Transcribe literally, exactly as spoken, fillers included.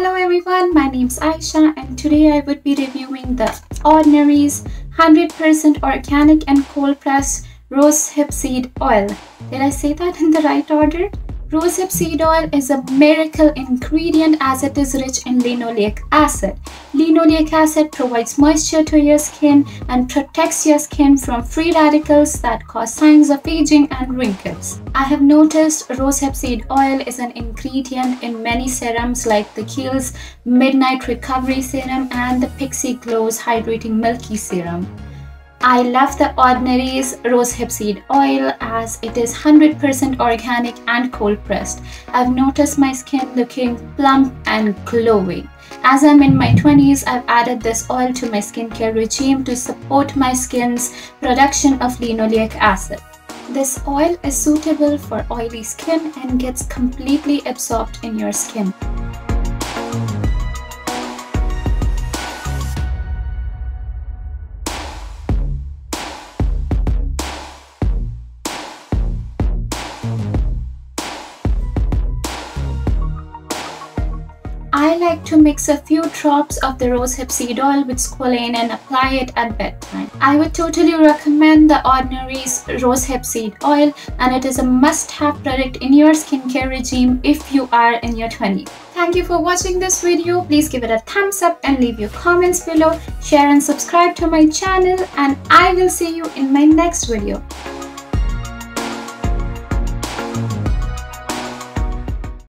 Hello everyone, my name's Aisha and today I would be reviewing The Ordinary's one hundred percent organic and cold pressed rose hip seed oil. Did I say that in the right order? Rose hip seed oil is a miracle ingredient as it is rich in linoleic acid. Linoleic acid provides moisture to your skin and protects your skin from free radicals that cause signs of aging and wrinkles. I have noticed rose hip seed oil is an ingredient in many serums like the Kiehl's Midnight Recovery Serum and the Pixi Glow's Hydrating Milky Serum. I love The Ordinary's rose hip seed oil as it is one hundred percent organic and cold pressed. I've noticed my skin looking plump and glowing. As I'm in my twenties, I've added this oil to my skincare regime to support my skin's production of linoleic acid. This oil is suitable for oily skin and gets completely absorbed in your skin. I like to mix a few drops of the rose hip seed oil with squalane and apply it at bedtime. I would totally recommend The Ordinary's rose hip seed oil and it is a must-have product in your skincare regime if you are in your twenties. Thank you for watching this video. Please give it a thumbs up and leave your comments below. Share and subscribe to my channel and I will see you in my next video.